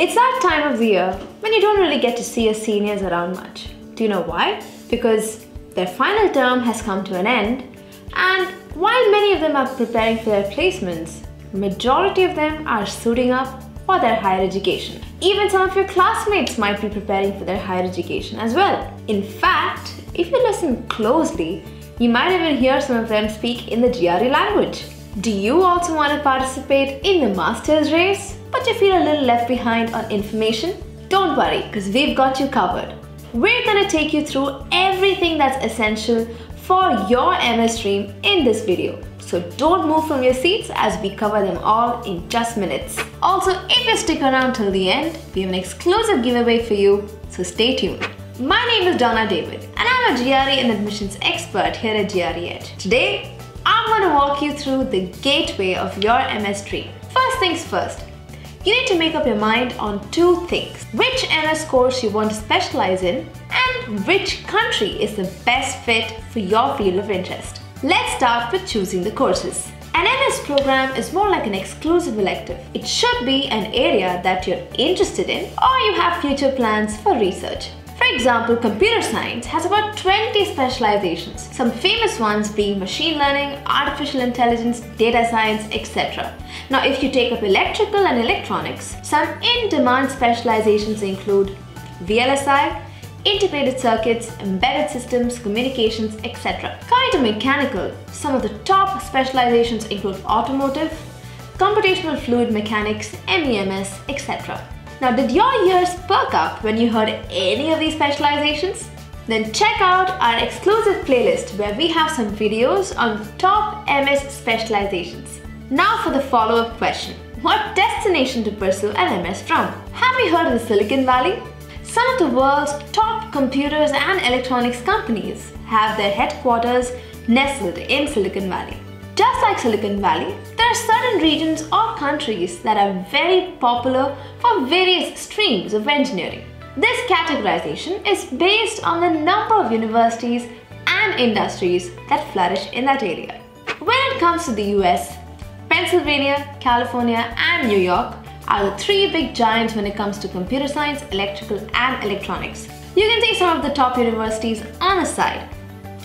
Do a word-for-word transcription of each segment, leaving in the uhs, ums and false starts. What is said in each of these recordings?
It's that time of the year when you don't really get to see your seniors around much. Do you know why? Because their final term has come to an end, and while many of them are preparing for their placements, majority of them are suiting up for their higher education. Even some of your classmates might be preparing for their higher education as well. In fact, if you listen closely, you might even hear some of them speak in the G R E language. Do you also want to participate in the master's race, but you feel a little left behind on information? Don't worry, because we've got you covered. We're going to take you through everything that's essential for your M S stream in this video. So don't move from your seats as we cover them all in just minutes. Also, if you stick around till the end, we have an exclusive giveaway for you, so stay tuned. My name is Donna David, and I'm a G R E and admissions expert here at G R E Edge. Today, I'm going to walk you through the gateway of your M S stream. First things first, you need to make up your mind on two things: which M S course you want to specialize in, and which country is the best fit for your field of interest. Let's start with choosing the courses. An M S program is more like an exclusive elective. It should be an area that you're interested in or you have future plans for research. For example, computer science has about twenty specializations, some famous ones being machine learning, artificial intelligence, data science, et cetera. Now, if you take up electrical and electronics, some in-demand specializations include V L S I, integrated circuits, embedded systems, communications, et cetera. Coming to mechanical, some of the top specializations include automotive, computational fluid mechanics, MEMS, et cetera. Now, did your ears perk up when you heard any of these specializations? Then check out our exclusive playlist where we have some videos on top M S specializations. Now for the follow-up question. What destination to pursue an M S from? Have you heard of the Silicon Valley? Some of the world's top computers and electronics companies have their headquarters nestled in Silicon Valley. Just like Silicon Valley, there are certain regions or countries that are very popular for various streams of engineering. This categorization is based on the number of universities and industries that flourish in that area. When it comes to the U S, Pennsylvania, California, and New York are the three big giants when it comes to computer science, electrical, and electronics. You can see some of the top universities on the side.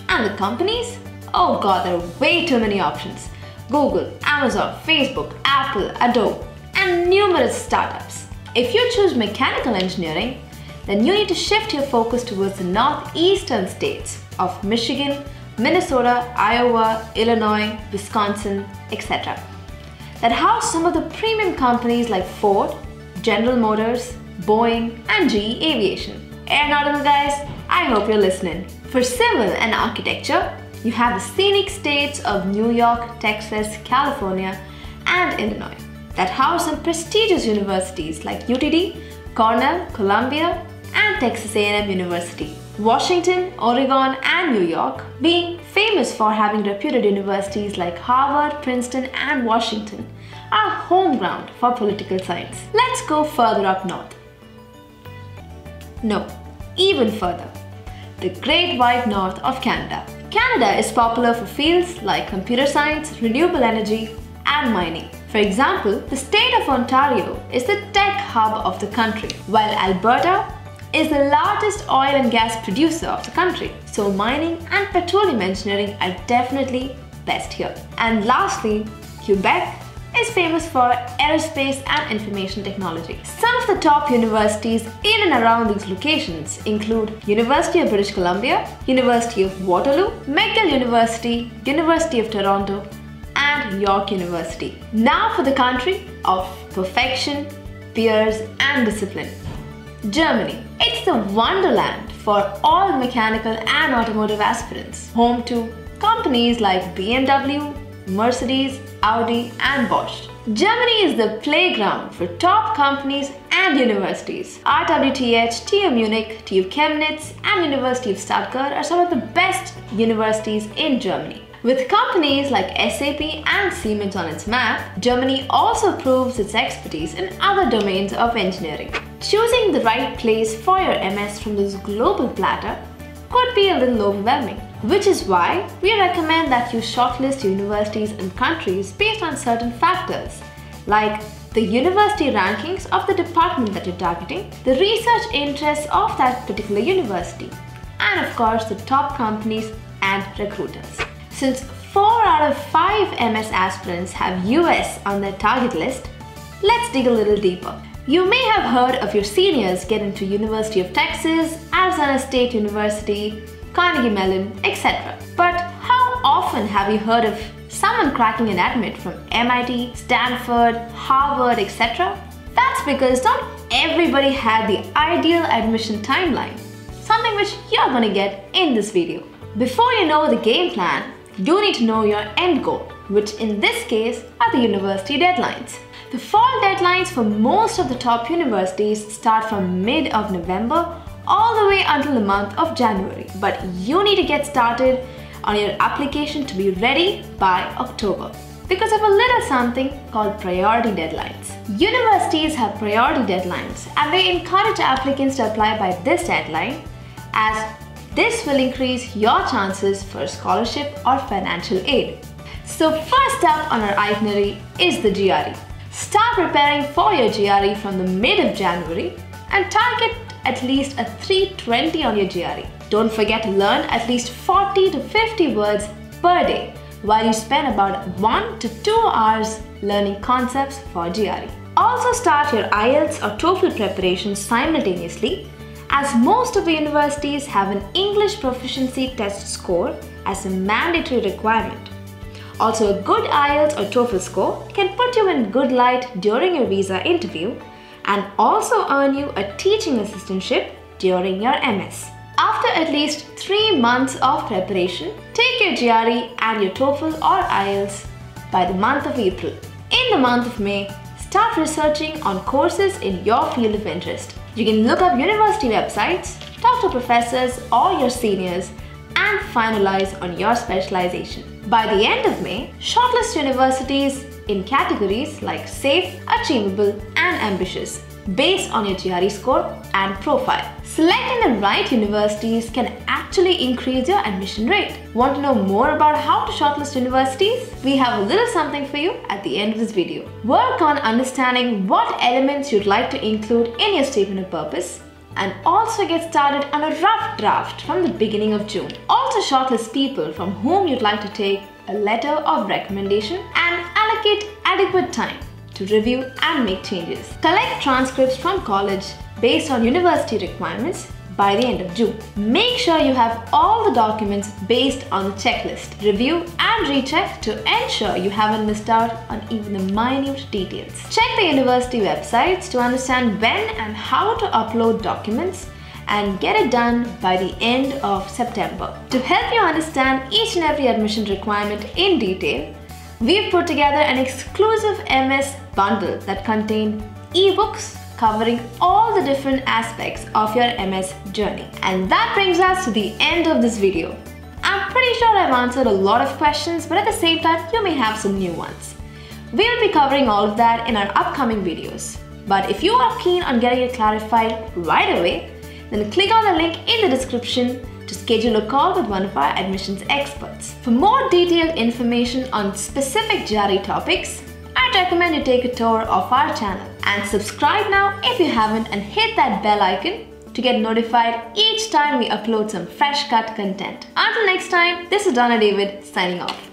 And the companies? Oh god, there are way too many options. Google, Amazon, Facebook, Apple, Adobe, and numerous startups. If you choose mechanical engineering, then you need to shift your focus towards the northeastern states of Michigan, Minnesota, Iowa, Illinois, Wisconsin, et cetera. That house some of the premium companies like Ford, General Motors, Boeing, and G E Aviation. Aeronautical guys, I hope you're listening. For civil and architecture, you have the scenic states of New York, Texas, California, and Illinois. That house some prestigious universities like U T D, Cornell, Columbia, and Texas A and M University. Washington, Oregon, and New York being famous for having reputed universities like Harvard, Princeton, and Washington are home ground for political science. Let's go further up north. No, even further. The Great White North of Canada. Canada is popular for fields like computer science, renewable energy, and mining. For example, the state of Ontario is the tech hub of the country, while Alberta is the largest oil and gas producer of the country. So mining and petroleum engineering are definitely best here. And lastly, Quebec is famous for aerospace and information technology. Some of the top universities in and around these locations include University of British Columbia, University of Waterloo, McGill University, University of Toronto, and York University. Now for the country of perfection, peers, and discipline. Germany. It's the wonderland for all mechanical and automotive aspirants, home to companies like B M W, Mercedes, Audi, and Bosch. Germany is the playground for top companies and universities. R W T H, T U Munich, T U Chemnitz, and University of Stuttgart are some of the best universities in Germany. With companies like S A P and Siemens on its map, Germany also proves its expertise in other domains of engineering. Choosing the right place for your M S from this global platter could be a little overwhelming, which is why we recommend that you shortlist universities and countries based on certain factors like the university rankings of the department that you're targeting, the research interests of that particular university, and of course the top companies and recruiters. Since four out of five M S aspirants have U S on their target list, let's dig a little deeper. You may have heard of your seniors get into University of Texas, Arizona State University, Carnegie Mellon, et cetera. But how often have you heard of someone cracking an admit from M I T, Stanford, Harvard, et cetera? That's because not everybody had the ideal admission timeline, something which you're going to get in this video. Before you know the game plan, you need to know your end goal, which in this case are the university deadlines. The fall deadlines for most of the top universities start from mid of November all the way until the month of January, but you need to get started on your application to be ready by October because of a little something called priority deadlines. Universities have priority deadlines and they encourage applicants to apply by this deadline, as this will increase your chances for scholarship or financial aid. So first up on our itinerary is the G R E. Start preparing for your G R E from the mid of January and target at least a three twenty on your G R E. Don't forget to learn at least forty to fifty words per day while you spend about one to two hours learning concepts for G R E. Also start your I E L T S or TOEFL preparation simultaneously, as most of the universities have an English proficiency test score as a mandatory requirement. Also, a good I E L T S or TOEFL score can put you in good light during your visa interview and also earn you a teaching assistantship during your M S. After at least three months of preparation, take your G R E and your TOEFL or I E L T S by the month of April. In the month of May, start researching on courses in your field of interest. You can look up university websites, talk to professors or your seniors, and finalize on your specialization. By the end of May, shortlist universities in categories like safe, achievable, and ambitious based on your G R E score and profile. Selecting the right universities can actually increase your admission rate. Want to know more about how to shortlist universities? We have a little something for you at the end of this video. Work on understanding what elements you'd like to include in your statement of purpose and also get started on a rough draft from the beginning of June. Also shortlist people from whom you'd like to take a letter of recommendation and allocate adequate time to review and make changes. Collect transcripts from college based on university requirements by the end of June. Make sure you have all the documents based on the checklist. Review and recheck to ensure you haven't missed out on even the minute details. Check the university websites to understand when and how to upload documents and get it done by the end of September. To help you understand each and every admission requirement in detail, we've put together an exclusive M S bundle that contains ebooks covering all the different aspects of your M S journey. And that brings us to the end of this video. I'm pretty sure I've answered a lot of questions, but at the same time, you may have some new ones. We'll be covering all of that in our upcoming videos. But if you are keen on getting it clarified right away, then click on the link in the description to schedule a call with one of our admissions experts. For more detailed information on specific G R E topics, I'd recommend you take a tour of our channel and subscribe now if you haven't, and hit that bell icon to get notified each time we upload some fresh cut content. Until next time, this is Donna David signing off.